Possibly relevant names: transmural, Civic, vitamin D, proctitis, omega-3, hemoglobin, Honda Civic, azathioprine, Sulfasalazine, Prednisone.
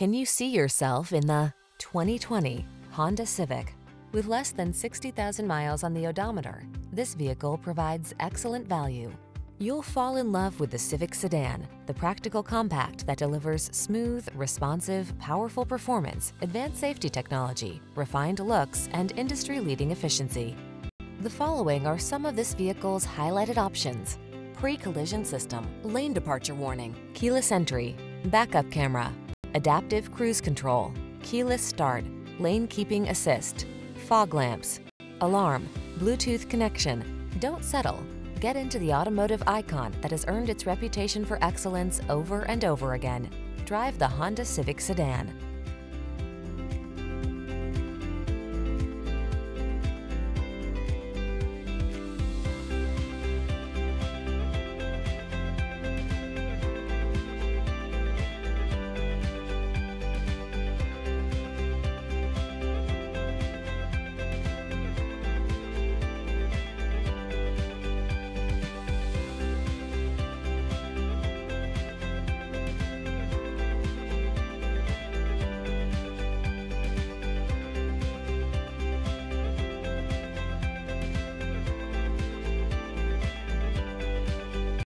Can you see yourself in the 2020 Honda Civic? With less than 60,000 miles on the odometer, this vehicle provides excellent value. You'll fall in love with the Civic sedan, the practical compact that delivers smooth, responsive, powerful performance, advanced safety technology, refined looks, and industry-leading efficiency. The following are some of this vehicle's highlighted options: pre-collision system, lane departure warning, keyless entry, backup camera, adaptive cruise control, keyless start, lane keeping assist, fog lamps, alarm, Bluetooth connection. Don't settle. Get into the automotive icon that has earned its reputation for excellence over and over again. Drive the Honda Civic sedan.